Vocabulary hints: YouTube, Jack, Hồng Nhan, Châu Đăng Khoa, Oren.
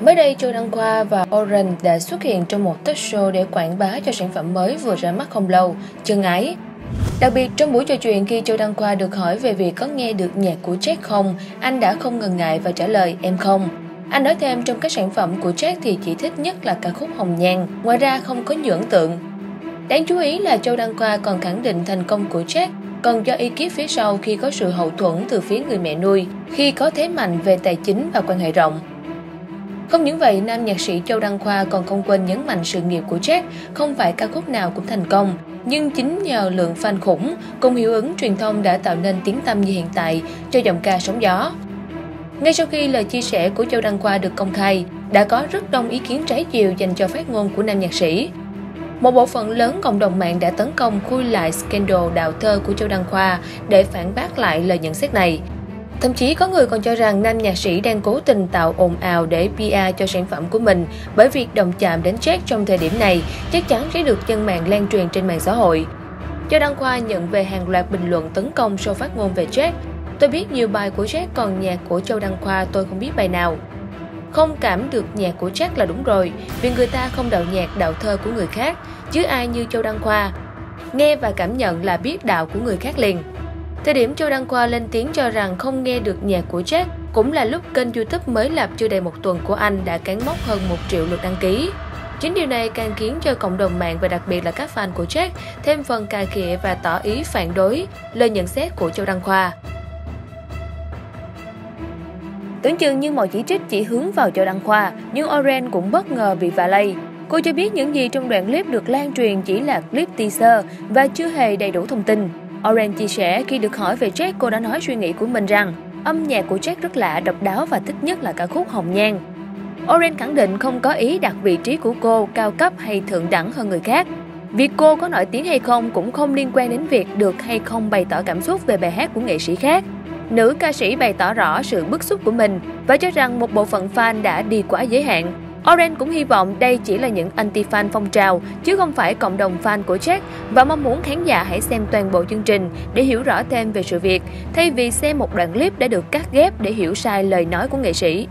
Mới đây, Châu Đăng Khoa và Oren đã xuất hiện trong một talk show để quảng bá cho sản phẩm mới vừa ra mắt không lâu, Chân Ái. Đặc biệt, trong buổi trò chuyện khi Châu Đăng Khoa được hỏi về việc có nghe được nhạc của Jack không, anh đã không ngần ngại và trả lời em không. Anh nói thêm trong các sản phẩm của Jack thì chỉ thích nhất là ca khúc Hồng Nhan, ngoài ra không có nhưỡng tượng. Đáng chú ý là Châu Đăng Khoa còn khẳng định thành công của Jack còn do ý kiến phía sau khi có sự hậu thuẫn từ phía người mẹ nuôi, khi có thế mạnh về tài chính và quan hệ rộng. Không những vậy, nam nhạc sĩ Châu Đăng Khoa còn không quên nhấn mạnh sự nghiệp của Jack không phải ca khúc nào cũng thành công, nhưng chính nhờ lượng fan khủng cùng hiệu ứng truyền thông đã tạo nên tiếng tăm như hiện tại cho giọng ca sóng gió. Ngay sau khi lời chia sẻ của Châu Đăng Khoa được công khai, đã có rất đông ý kiến trái chiều dành cho phát ngôn của nam nhạc sĩ. Một bộ phận lớn cộng đồng mạng đã tấn công khui lại scandal đạo thơ của Châu Đăng Khoa để phản bác lại lời nhận xét này. Thậm chí có người còn cho rằng nam nhạc sĩ đang cố tình tạo ồn ào để PR cho sản phẩm của mình, bởi việc động chạm đến Jack trong thời điểm này chắc chắn sẽ được dân mạng lan truyền trên mạng xã hội. Châu Đăng Khoa nhận về hàng loạt bình luận tấn công sau phát ngôn về Jack. Tôi biết nhiều bài của Jack, còn nhạc của Châu Đăng Khoa tôi không biết bài nào. Không cảm được nhạc của Jack là đúng rồi, vì người ta không đạo nhạc đạo thơ của người khác, chứ ai như Châu Đăng Khoa. Nghe và cảm nhận là biết đạo của người khác liền. Thời điểm Châu Đăng Khoa lên tiếng cho rằng không nghe được nhạc của Jack cũng là lúc kênh YouTube mới lập chưa đầy một tuần của anh đã cán mốc hơn 1 triệu lượt đăng ký. Chính điều này càng khiến cho cộng đồng mạng và đặc biệt là các fan của Jack thêm phần cà khịa và tỏ ý phản đối lời nhận xét của Châu Đăng Khoa. Tưởng chừng như mọi chỉ trích chỉ hướng vào Châu Đăng Khoa, nhưng Oren cũng bất ngờ bị vạ lây. Cô cho biết những gì trong đoạn clip được lan truyền chỉ là clip teaser và chưa hề đầy đủ thông tin. Oren chia sẻ khi được hỏi về Jack, cô đã nói suy nghĩ của mình rằng âm nhạc của Jack rất lạ, độc đáo và thích nhất là ca khúc Hồng Nhan. Oren khẳng định không có ý đặt vị trí của cô cao cấp hay thượng đẳng hơn người khác. Việc cô có nổi tiếng hay không cũng không liên quan đến việc được hay không bày tỏ cảm xúc về bài hát của nghệ sĩ khác. Nữ ca sĩ bày tỏ rõ sự bức xúc của mình và cho rằng một bộ phận fan đã đi quá giới hạn. Oren cũng hy vọng đây chỉ là những anti-fan phong trào, chứ không phải cộng đồng fan của Jack, và mong muốn khán giả hãy xem toàn bộ chương trình để hiểu rõ thêm về sự việc, thay vì xem một đoạn clip đã được cắt ghép để hiểu sai lời nói của nghệ sĩ.